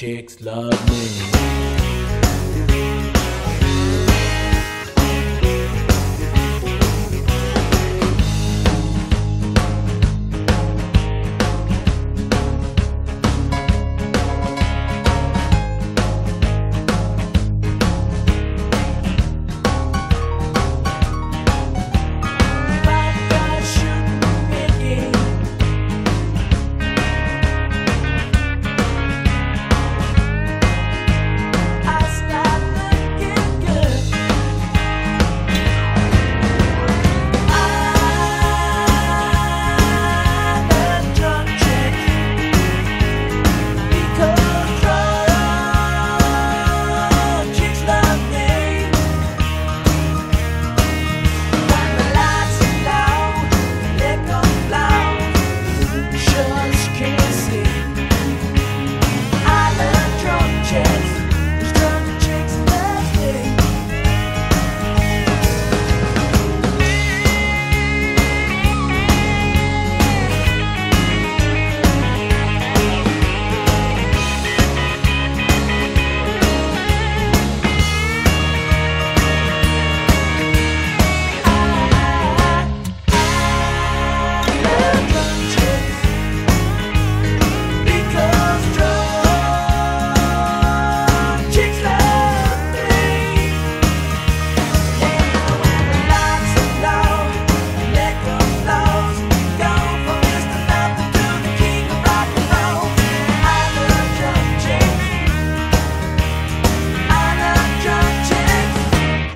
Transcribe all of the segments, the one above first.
chicks love me.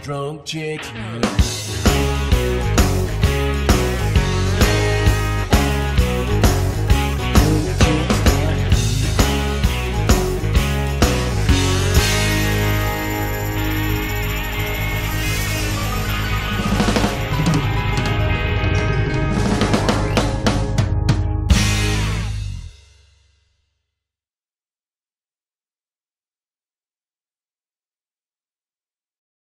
Drunk chicks.